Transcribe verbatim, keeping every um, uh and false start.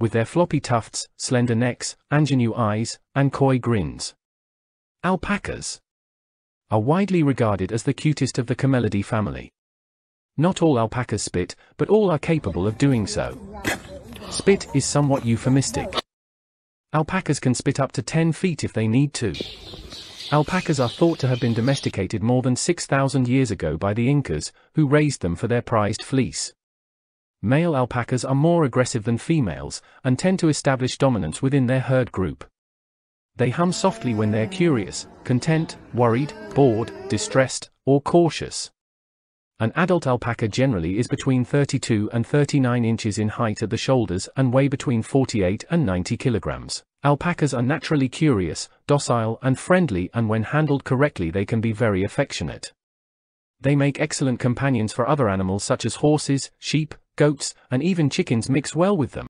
with their floppy tufts, slender necks, ingenue eyes, and coy grins. Alpacas are widely regarded as the cutest of the Camelidae family. Not all alpacas spit, but all are capable of doing so. Spit is somewhat euphemistic. Alpacas can spit up to ten feet if they need to. Alpacas are thought to have been domesticated more than six thousand years ago by the Incas, who raised them for their prized fleece. Male alpacas are more aggressive than females, and tend to establish dominance within their herd group. They hum softly when they're curious, content, worried, bored, distressed, or cautious. An adult alpaca generally is between thirty-two and thirty-nine inches in height at the shoulders and weigh between forty-eight and ninety kilograms. Alpacas are naturally curious, docile and friendly, and when handled correctly they can be very affectionate. They make excellent companions for other animals such as horses, sheep, goats, and even chickens mix well with them.